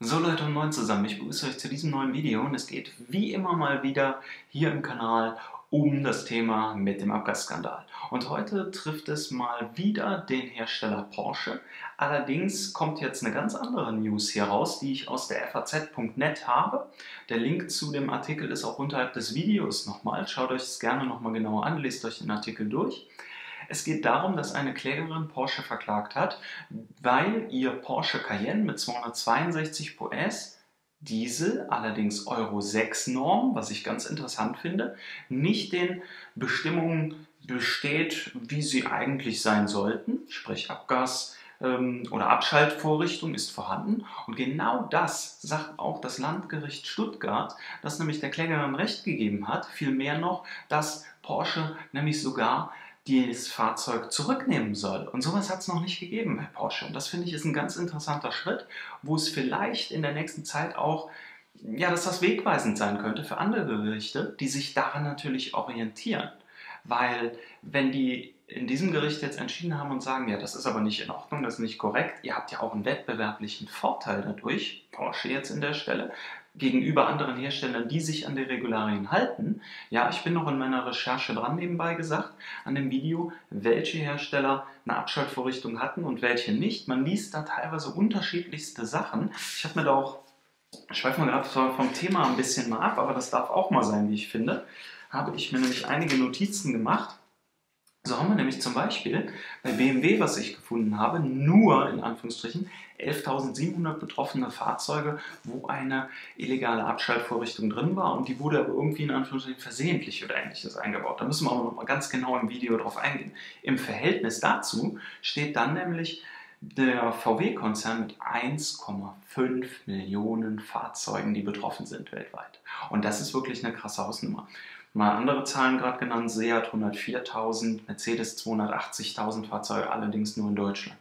So Leute und moin zusammen, ich begrüße euch zu diesem neuen Video und es geht wie immer mal wieder hier im Kanal um das Thema mit dem Abgasskandal. Und heute trifft es mal wieder den Hersteller Porsche. Allerdings kommt jetzt eine ganz andere News hier raus, die ich aus der FAZ.net habe. Der Link zu dem Artikel ist auch unterhalb des Videos nochmal. Schaut euch es gerne nochmal genauer an, lest euch den Artikel durch. Es geht darum, dass eine Klägerin Porsche verklagt hat, weil ihr Porsche Cayenne mit 262 PS Diesel, allerdings Euro 6 Norm, was ich ganz interessant finde, nicht den Bestimmungen besteht, wie sie eigentlich sein sollten, sprich Abgas oder Abschaltvorrichtung ist vorhanden. Und genau das sagt auch das Landgericht Stuttgart, das nämlich der Klägerin Recht gegeben hat, vielmehr noch, dass Porsche nämlich sogar das Fahrzeug zurücknehmen soll. Und sowas hat es noch nicht gegeben bei Porsche. Und das finde ich ist ein ganz interessanter Schritt, wo es vielleicht in der nächsten Zeit auch, ja, dass das wegweisend sein könnte für andere Gerichte, die sich daran natürlich orientieren. Weil wenn die in diesem Gericht jetzt entschieden haben und sagen, ja, das ist aber nicht in Ordnung, das ist nicht korrekt, ihr habt ja auch einen wettbewerblichen Vorteil dadurch, Porsche jetzt in der Stelle, gegenüber anderen Herstellern, die sich an die Regularien halten. Ja, ich bin noch in meiner Recherche dran, nebenbei gesagt, an dem Video, welche Hersteller eine Abschaltvorrichtung hatten und welche nicht. Man liest da teilweise unterschiedlichste Sachen. Ich habe mir da auch, ich schweife mal gerade vom Thema ein bisschen mal ab, aber das darf auch mal sein, wie ich finde, habe ich mir nämlich einige Notizen gemacht. So haben wir nämlich zum Beispiel bei BMW, was ich gefunden habe, nur in Anführungsstrichen 11.700 betroffene Fahrzeuge, wo eine illegale Abschaltvorrichtung drin war und die wurde aber irgendwie in Anführungsstrichen versehentlich oder Ähnliches eingebaut. Da müssen wir aber nochmal ganz genau im Video drauf eingehen. Im Verhältnis dazu steht dann nämlich der VW-Konzern mit 1,5 Millionen Fahrzeugen, die betroffen sind weltweit. Und das ist wirklich eine krasse Hausnummer. Mal andere Zahlen gerade genannt, Seat 104.000, Mercedes 280.000 Fahrzeuge, allerdings nur in Deutschland.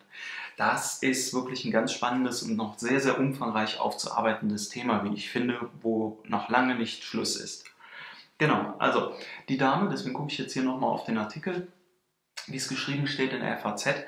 Das ist wirklich ein ganz spannendes und noch sehr, sehr umfangreich aufzuarbeitendes Thema, wie ich finde, wo noch lange nicht Schluss ist. Genau, also die Dame, deswegen gucke ich jetzt hier nochmal auf den Artikel, wie es geschrieben steht in der FAZ,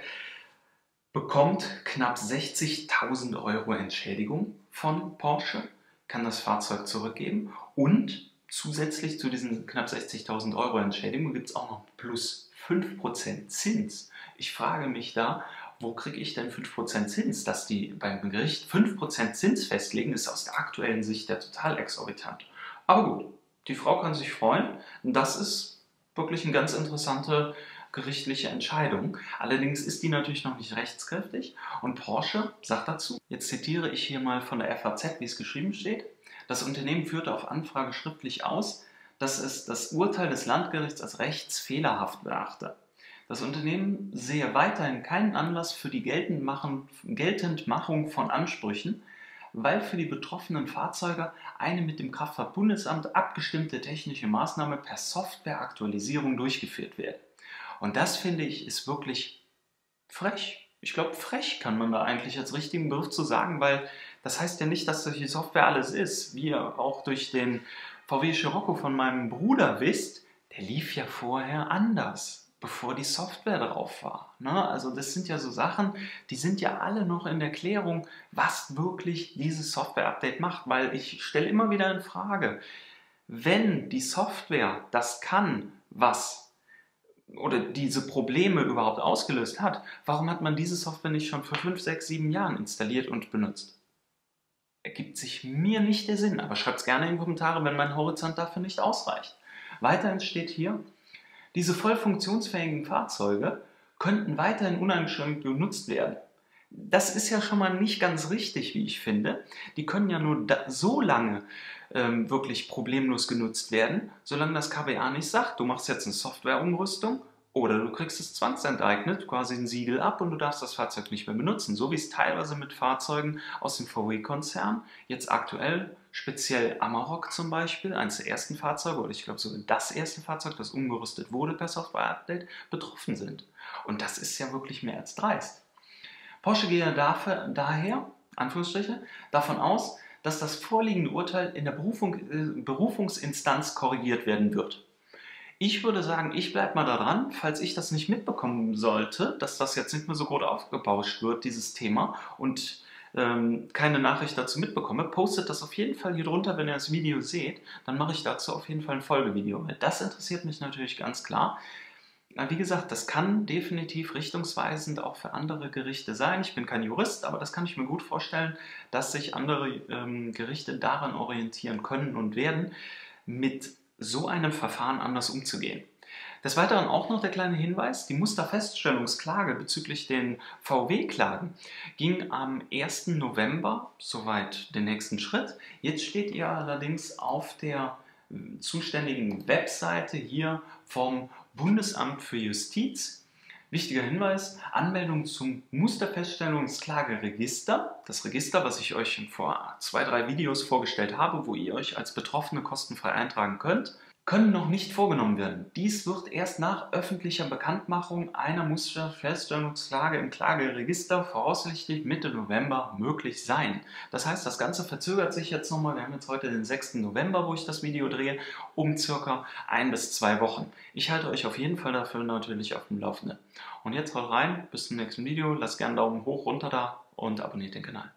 bekommt knapp 60.000 Euro Entschädigung von Porsche, kann das Fahrzeug zurückgeben und zusätzlich zu diesen knapp 60.000 Euro Entschädigung gibt es auch noch plus 5% Zins. Ich frage mich da, wo kriege ich denn 5% Zins? Dass die beim Gericht 5% Zins festlegen, ist aus der aktuellen Sicht ja total exorbitant. Aber gut, die Frau kann sich freuen. Das ist wirklich eine ganz interessante gerichtliche Entscheidung. Allerdings ist die natürlich noch nicht rechtskräftig. Und Porsche sagt dazu, jetzt zitiere ich hier mal von der FAZ, wie es geschrieben steht, das Unternehmen führte auf Anfrage schriftlich aus, dass es das Urteil des Landgerichts als rechtsfehlerhaft beachte. Das Unternehmen sehe weiterhin keinen Anlass für die Geltendmachung von Ansprüchen, weil für die betroffenen Fahrzeuge eine mit dem Kraftfahrt Bundesamt abgestimmte technische Maßnahme per Softwareaktualisierung durchgeführt werde. Und das, finde ich, ist wirklich frech. Ich glaube, frech kann man da eigentlich als richtigen Begriff zu sagen, weil das heißt ja nicht, dass solche Software alles ist. Wie ihr auch durch den VW Scirocco von meinem Bruder wisst, der lief ja vorher anders, bevor die Software drauf war. Ne? Also das sind ja so Sachen, die sind ja alle noch in der Klärung, was wirklich dieses Software-Update macht, weil ich stelle immer wieder in Frage, wenn die Software das kann, was oder diese Probleme überhaupt ausgelöst hat, warum hat man diese Software nicht schon vor 5, 6, 7 Jahren installiert und benutzt? Ergibt sich mir nicht der Sinn, aber schreibt es gerne in die Kommentare, wenn mein Horizont dafür nicht ausreicht. Weiterhin steht hier, diese voll funktionsfähigen Fahrzeuge könnten weiterhin uneingeschränkt genutzt werden. Das ist ja schon mal nicht ganz richtig, wie ich finde. Die können ja nur so lange wirklich problemlos genutzt werden, solange das KBA nicht sagt, du machst jetzt eine Softwareumrüstung oder du kriegst es zwangsenteignet, quasi ein Siegel ab und du darfst das Fahrzeug nicht mehr benutzen. So wie es teilweise mit Fahrzeugen aus dem VW-Konzern, jetzt aktuell speziell Amarok zum Beispiel, eines der ersten Fahrzeuge, oder ich glaube sogar das erste Fahrzeug, das umgerüstet wurde per Software-Update, betroffen sind. Und das ist ja wirklich mehr als dreist. Porsche gehe daher, Anführungsstriche, davon aus, dass das vorliegende Urteil in der Berufungsinstanz korrigiert werden wird. Ich würde sagen, ich bleibe mal daran, falls ich das nicht mitbekommen sollte, dass das jetzt nicht mehr so groß aufgebauscht wird, dieses Thema, und keine Nachricht dazu mitbekomme, postet das auf jeden Fall hier drunter, wenn ihr das Video seht, dann mache ich dazu auf jeden Fall ein Folgevideo. Das interessiert mich natürlich ganz klar. Wie gesagt, das kann definitiv richtungsweisend auch für andere Gerichte sein. Ich bin kein Jurist, aber das kann ich mir gut vorstellen, dass sich andere Gerichte daran orientieren können und werden, mit so einem Verfahren anders umzugehen. Des Weiteren auch noch der kleine Hinweis, die Musterfeststellungsklage bezüglich den VW-Klagen ging am 1. November soweit den nächsten Schritt. Jetzt steht ihr allerdings auf der zuständigen Webseite hier vom Bundesamt für Justiz. Wichtiger Hinweis, Anmeldung zum Musterfeststellungsklageregister, das Register, was ich euch vor 2-3 Videos vorgestellt habe, wo ihr euch als Betroffene kostenfrei eintragen könnt, können noch nicht vorgenommen werden. Dies wird erst nach öffentlicher Bekanntmachung einer Musterfeststellungsklage im Klageregister voraussichtlich Mitte November möglich sein. Das heißt, das Ganze verzögert sich jetzt nochmal. Wir haben jetzt heute den 6. November, wo ich das Video drehe, um circa 1 bis 2 Wochen. Ich halte euch auf jeden Fall dafür natürlich auf dem Laufenden. Und jetzt haut rein, bis zum nächsten Video, lasst gerne einen Daumen hoch, runter da und abonniert den Kanal.